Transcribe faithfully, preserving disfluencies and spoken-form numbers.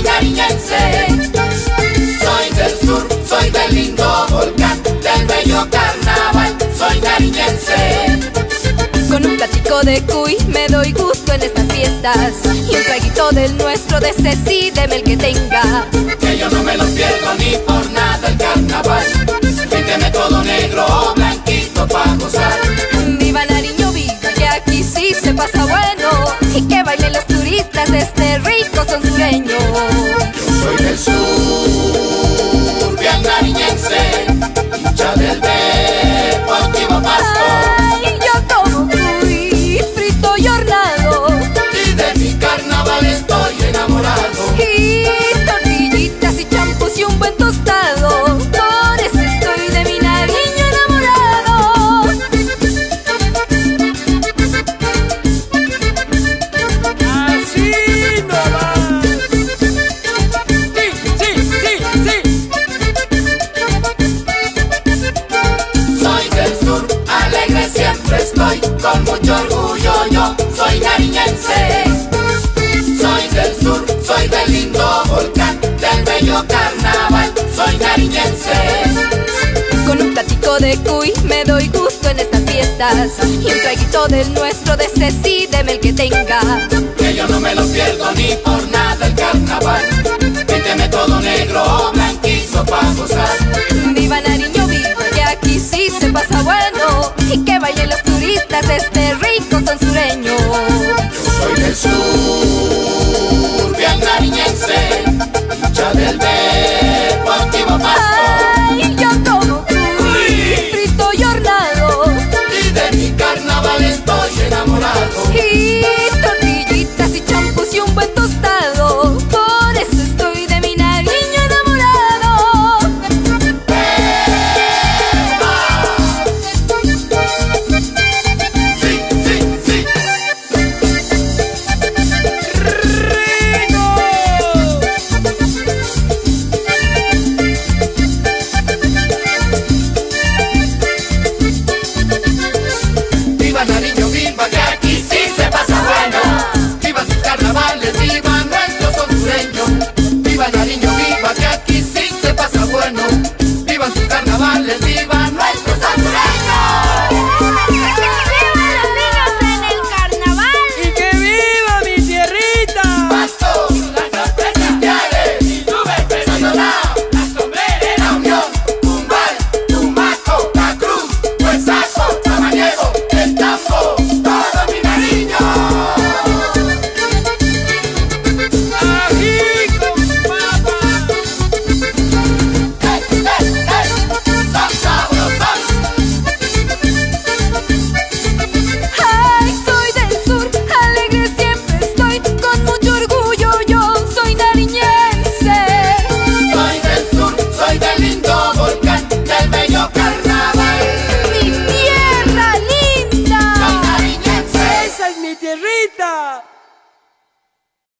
soy nariñense. Soy del sur, soy del lindo volcán, del bello carnaval, soy nariñense. Con un platico de cuy me doy gusto en estas fiestas, y un traguito del nuestro, decídeme el que tenga. Que yo no me lo pierdo ni por nada el carnaval, pínteme todo negro o blanquito pa' gozar. Viva Nariño, viva, que aquí sí se pasa bueno, y que bailen los turistas de este rico son sureño. Yo soy del sur, bien nariñense, hincha del Deportivo Pasto. Con mucho orgullo yo soy nariñense. Soy del sur, soy del lindo volcán, del bello carnaval, soy nariñense. Con un platico de cuy me doy gusto en estas fiestas, y un traguito del nuestro, decídeme el que tenga. Que yo no me lo pierdo ni por nada el carnaval, pínteme todo negro o blanquito pa' gozar. Viva Nariño, viva, que aquí sí se pasa bueno, y que bailen los turistas de este rico son sureño.